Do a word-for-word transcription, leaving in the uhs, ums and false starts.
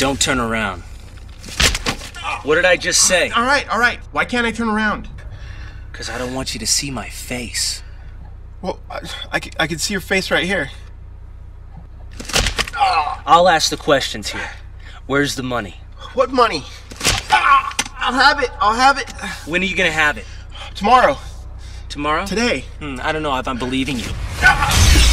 Don't turn around. What did I just say? All right, all right. Why can't I turn around? Because I don't want you to see my face. Well, I, I, I can see your face right here. I'll ask the questions here. Where's the money? What money? I'll have it. I'll have it. When are you going to have it? Tomorrow. Tomorrow? Today. Hmm, I don't know if I'm believing you.